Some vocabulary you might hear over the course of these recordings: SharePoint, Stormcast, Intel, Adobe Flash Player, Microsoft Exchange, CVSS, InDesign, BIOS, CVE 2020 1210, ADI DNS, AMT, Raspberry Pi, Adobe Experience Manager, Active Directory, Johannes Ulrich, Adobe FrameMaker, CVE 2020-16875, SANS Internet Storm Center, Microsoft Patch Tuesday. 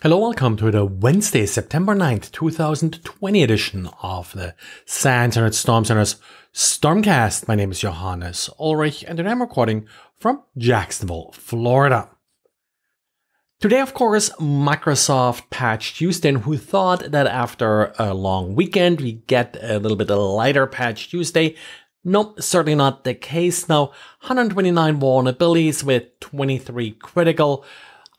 Hello, welcome to the Wednesday, September 9th, 2020 edition of the SANS Internet Storm Center's Stormcast. My name is Johannes Ulrich and I'm recording from Jacksonville, Florida. Today, of course, Microsoft Patch Tuesday, and who thought that after a long weekend, we get a little bit of a lighter Patch Tuesday. Nope, certainly not the case. Now, 129 vulnerabilities with 23 critical.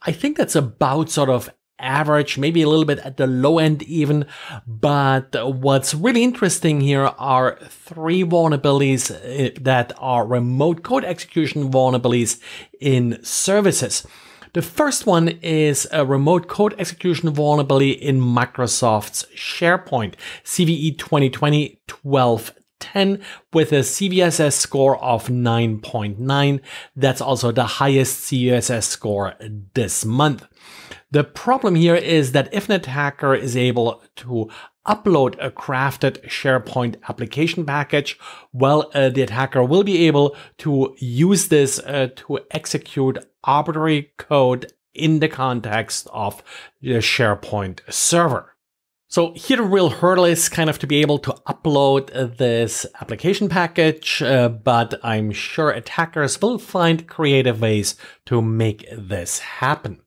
I think that's about sort of average, maybe a little bit at the low end even, but what's really interesting here are three vulnerabilities that are remote code execution vulnerabilities in services. The first one is a remote code execution vulnerability in Microsoft's SharePoint, CVE 2020 1210 with a CVSS score of 9.9. That's also the highest CVSS score this month. The problem here is that if an attacker is able to upload a crafted SharePoint application package, well, the attacker will be able to use this to execute arbitrary code in the context of the SharePoint server. So here the real hurdle is kind of to be able to upload this application package, but I'm sure attackers will find creative ways to make this happen.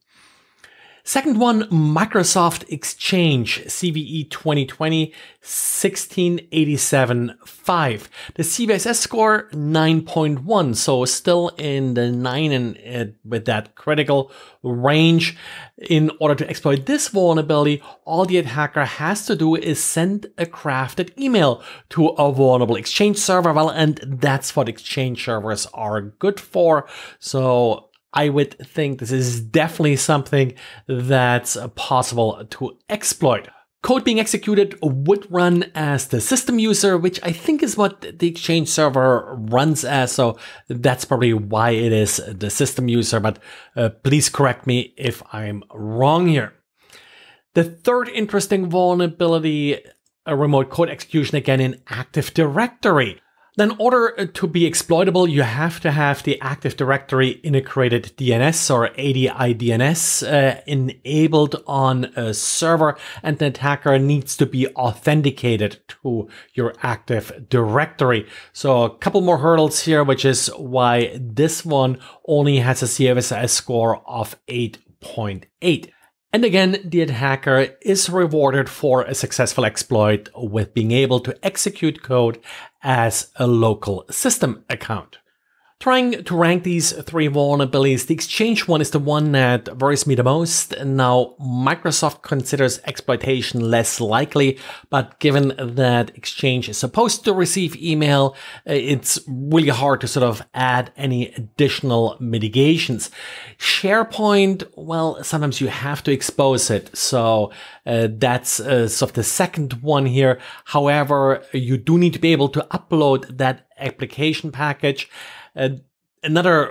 Second one, Microsoft Exchange, CVE 2020-16875. The CVSS score 9.1, so still in the 9 and with that critical range. In order to exploit this vulnerability, all the attacker has to do is send a crafted email to a vulnerable Exchange server, well, and that's what Exchange servers are good for. So I would think this is definitely something that's possible to exploit. Code being executed would run as the system user, which I think is what the Exchange server runs as, so that's probably why it is the system user, but please correct me if I'm wrong here. The third interesting vulnerability, a remote code execution again in Active Directory. Then, in order to be exploitable, you have to have the Active Directory integrated DNS or ADI DNS enabled on a server, and the attacker needs to be authenticated to your Active Directory. So a couple more hurdles here, which is why this one only has a CVSS score of 8.8. And again, the attacker is rewarded for a successful exploit with being able to execute code as a local system account. Trying to rank these three vulnerabilities, the Exchange one is the one that worries me the most. Now, Microsoft considers exploitation less likely, but given that Exchange is supposed to receive email, it's really hard to sort of add any additional mitigations. SharePoint, well, sometimes you have to expose it. So that's sort of the second one here. However, you do need to be able to upload that application package. Another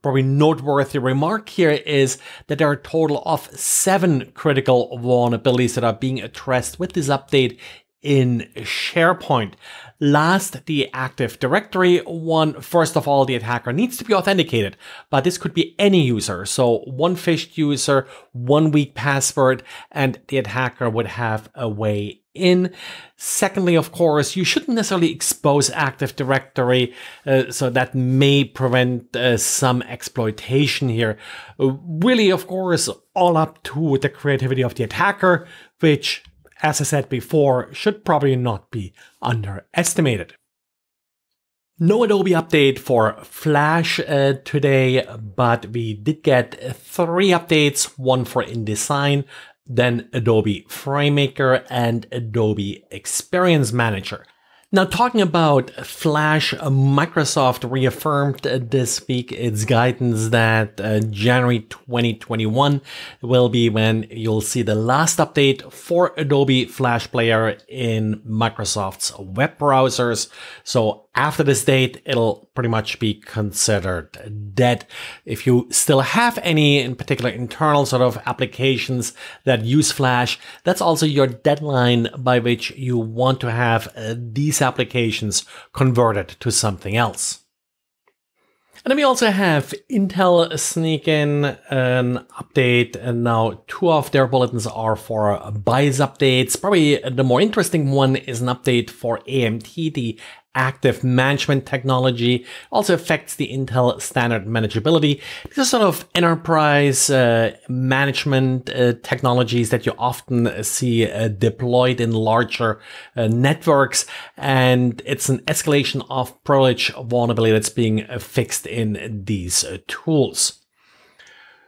probably noteworthy remark here is that there are a total of 7 critical vulnerabilities that are being addressed with this update in SharePoint. Last, the Active Directory one. First of all, the attacker needs to be authenticated, but this could be any user. So one phished user, one weak password, and the attacker would have a way in. Secondly, of course, you shouldn't necessarily expose Active Directory, so that may prevent some exploitation here. Really, of course, all up to the creativity of the attacker, which, as I said before, should probably not be underestimated. No Adobe update for Flash today, but we did get 3 updates, one for InDesign, then Adobe FrameMaker and Adobe Experience Manager. Now, talking about Flash, Microsoft reaffirmed this week its guidance that January 2021 will be when you'll see the last update for Adobe Flash Player in Microsoft's web browsers. So after this date, it'll pretty much be considered dead. If you still have any, in particular, internal sort of applications that use Flash, that's also your deadline by which you want to have these applications converted to something else. And then we also have Intel sneak in an update, and now two of their bulletins are for BIOS updates. Probably the more interesting one is an update for AMT, the Active Management Technology. Also affects the Intel standard manageability. These are sort of enterprise management technologies that you often see deployed in larger networks. And it's an escalation of privilege vulnerability that's being fixed in these tools.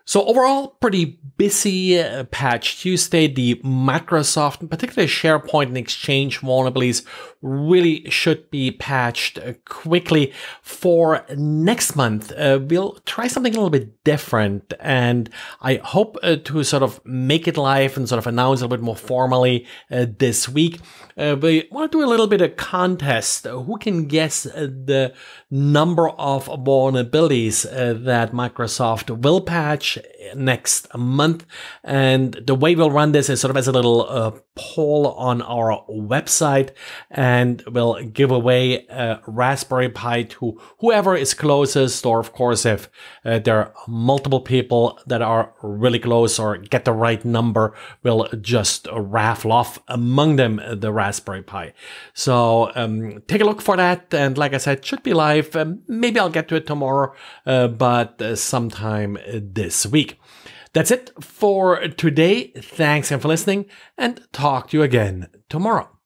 So overall, pretty busy Patch Tuesday. The Microsoft, in particular SharePoint and Exchange vulnerabilities, really should be patched quickly. For next month, we'll try something a little bit different, and I hope to sort of make it live and sort of announce a little bit more formally this week. We want to do a little bit of contest. Who can guess the number of vulnerabilities that Microsoft will patch next month? And the way we'll run this is sort of as a little poll on our website, and we'll give away a Raspberry Pi to whoever is closest, or of course if there are multiple people that are really close or get the right number, we'll just raffle off among them the Raspberry Pi. So take a look for that, and like I said, should be live. Maybe I'll get to it tomorrow, but sometime this week. That's it for today. Thanks again for listening, and talk to you again tomorrow.